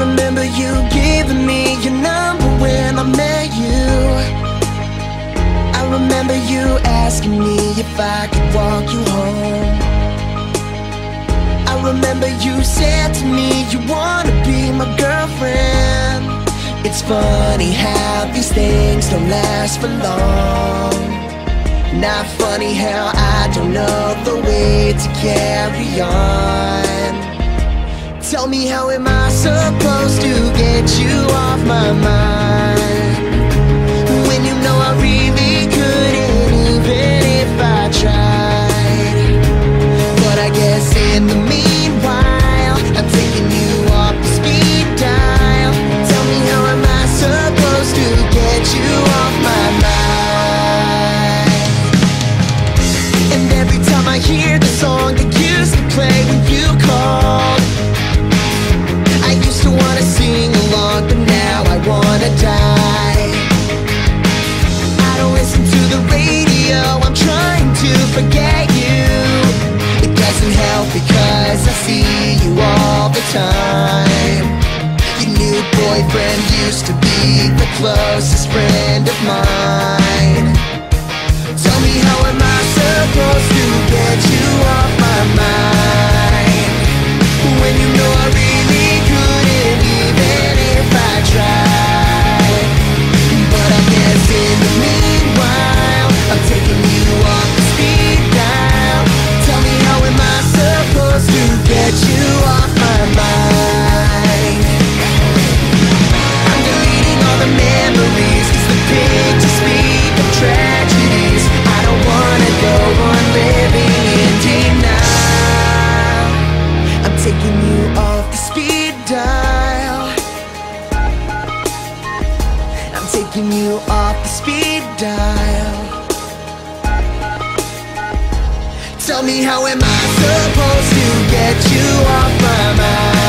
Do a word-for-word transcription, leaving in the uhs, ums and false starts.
remember you giving me your number when I met you. I remember you asking me if I could walk you home. I remember you said to me you wanna be my girlfriend. It's funny how these things don't last for long. Not funny how I don't know the way to carry on. Tell me, how am I supposed to get you off my mind when you know I really couldn't, even if I tried? But I guess in the meanwhile, I'm taking you off the speed dial. Tell me, how am I supposed to get you off my mind? And every time I hear the song that used to play when you called, I used to wanna sing along, but now I wanna die. I don't listen to the radio, I'm trying to forget you. It doesn't help because I see you all the time. Your new boyfriend used to be the closest friend of mine. Tell me, how am I supposed to get you off my mind when you know I really taking you off the speed dial. Tell me, how am I supposed to get you off my mind?